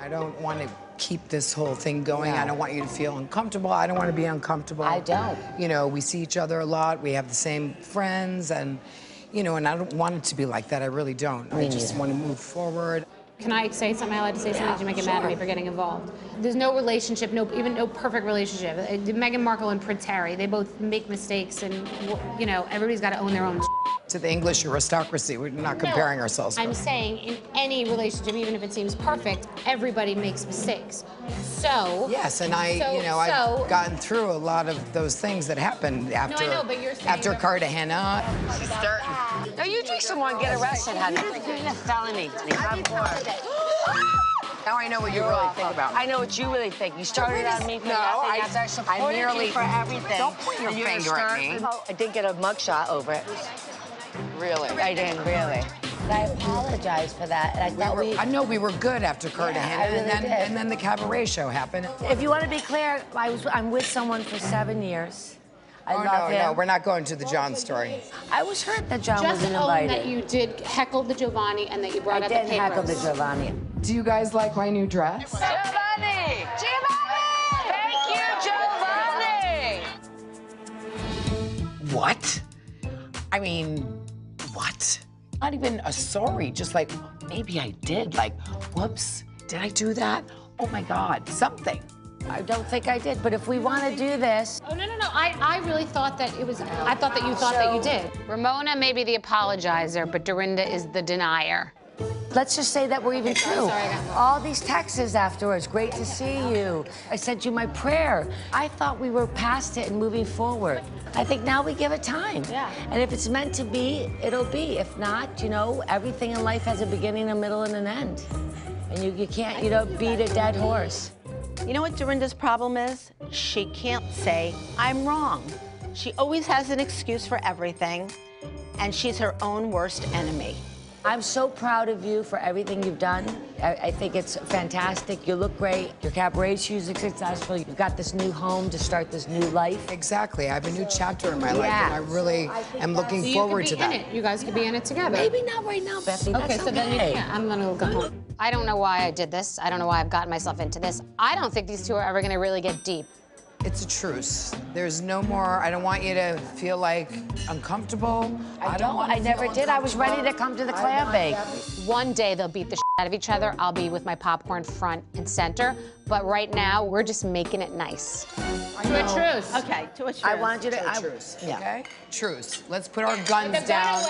I don't want to keep this whole thing going. No. I don't want you to feel uncomfortable. I don't want to be uncomfortable. I don't. You know, we see each other a lot. We have the same friends and, you know, and I don't want it to be like that. I really don't. I just want to move forward. Can I say something? I allowed to say something? Did you make it mad at me for getting involved? There's no relationship, no perfect relationship. Meghan Markle and Prince Harry, they both make mistakes and, you know, everybody's got to own their own to the English aristocracy. We're not comparing ourselves. I'm saying in any relationship, even if it seems perfect, everybody makes mistakes. So yes, and I've gotten through a lot of those things that happened after after Cartagena. No, you drink some wine, get arrested, honey. Felony. Now I know what you really think about me. I know what you really think. You started on me for nothing. I nearly for everything. Don't point your finger at me. I did get a mugshot over it. Really? I didn't, really. I apologize for that. And I know we were good after Cartagena, and then the cabaret show happened. If you want to be clear, I'm with someone for 7 years. I love him. No, we're not going to the John story. I was hurt that John wasn't invited. Just own that you did heckle the Jovani and that you brought out the papers. I did heckle the Jovani. Do you guys like my new dress? Jovani! Jovani! Thank you, Jovani! What? I mean, what? Not even a sorry, just like, maybe I did. Like, whoops, did I do that? Oh my God, something. I don't think I did, but if we want to do this. Oh, no. I really thought that it was, I thought that you thought that you did. Ramona may be the apologizer, but Dorinda is the denier. Let's just say that we're even true. All these texts afterwards, great to see you. I sent you my prayer. I thought we were past it and moving forward. I think now we give it time. Yeah. And if it's meant to be, it'll be. If not, you know, everything in life has a beginning, a middle, and an end. And you can't, you know, beat a dead horse. You know what Dorinda's problem is? She can't say, I'm wrong. She always has an excuse for everything, and she's her own worst enemy. I'm so proud of you for everything you've done. I think it's fantastic. You look great. Your cabaret music is successful. You've got this new home to start this new life. Exactly. I have a new chapter in my life, and I really am looking forward to that. You guys could be in it together. Maybe not right now, Bethany. Okay, so then you can't. I'm gonna go home. I don't know why I did this. I don't know why I've gotten myself into this. I don't think these two are ever gonna really get deep. It's a truce. There's no more. I don't want you to feel like uncomfortable. I never did. I was ready to come to the clam bake. One day they'll beat the shit out of each other. I'll be with my popcorn front and center. But right now we're just making it nice. To a truce. Okay. To a truce. I want you to. Truce. Okay. Truce. Let's put our guns down.